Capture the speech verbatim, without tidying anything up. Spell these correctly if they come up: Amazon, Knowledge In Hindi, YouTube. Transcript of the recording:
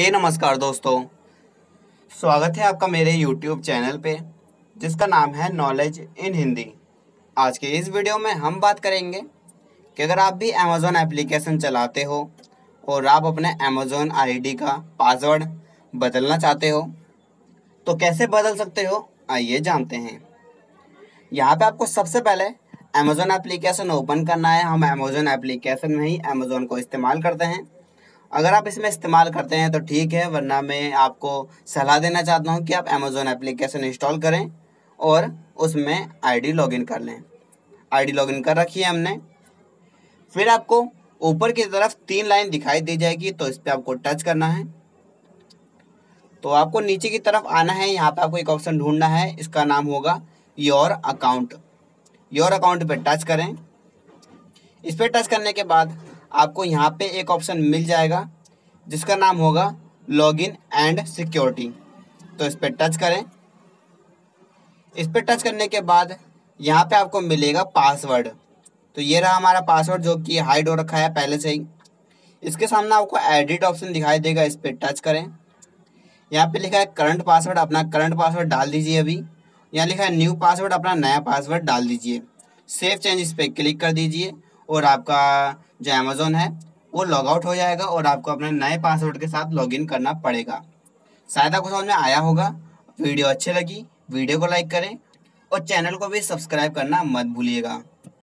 हे नमस्कार दोस्तों, स्वागत है आपका मेरे YouTube चैनल पे जिसका नाम है नॉलेज इन हिंदी। आज के इस वीडियो में हम बात करेंगे कि अगर आप भी Amazon एप्लीकेशन चलाते हो और आप अपने Amazon आईडी का पासवर्ड बदलना चाहते हो तो कैसे बदल सकते हो, आइए जानते हैं। यहाँ पे आपको सबसे पहले Amazon एप्लीकेशन ओपन करना है। हम Amazon एप्लीकेशन में ही Amazon को इस्तेमाल करते हैं। अगर आप इसमें इस्तेमाल करते हैं तो ठीक है, वरना मैं आपको सलाह देना चाहता हूं कि आप Amazon एप्लीकेशन इंस्टॉल करें और उसमें आईडी लॉगिन कर लें। आईडी लॉगिन कर रखी है हमने। फिर आपको ऊपर की तरफ तीन लाइन दिखाई दी जाएगी तो इस पर आपको टच करना है। तो आपको नीचे की तरफ आना है। यहाँ पे आपको एक ऑप्शन ढूंढना है, इसका नाम होगा योर अकाउंट। योर अकाउंट पर टच करें। इस पर टच करने के बाद आपको यहाँ पे एक ऑप्शन मिल जाएगा जिसका नाम होगा लॉगिन एंड सिक्योरिटी। तो इस पर टच करें। इस पर टच करने के बाद यहाँ पे आपको मिलेगा पासवर्ड। तो ये रहा हमारा पासवर्ड जो कि हाइड हो रखा है पहले से ही। इसके सामने आपको एडिट ऑप्शन दिखाई देगा, इस पर टच करें। यहाँ पे लिखा है करंट पासवर्ड, अपना करंट पासवर्ड डाल दीजिए। अभी यहाँ लिखा है न्यू पासवर्ड, अपना नया पासवर्ड डाल दीजिए। सेव चेंज, इस पर क्लिक कर दीजिए और आपका जो Amazon है वो लॉग आउट हो जाएगा और आपको अपने नए पासवर्ड के साथ लॉगिन करना पड़ेगा। शायद आपको समझ में आया होगा। वीडियो अच्छी लगी, वीडियो को लाइक करें और चैनल को भी सब्सक्राइब करना मत भूलिएगा।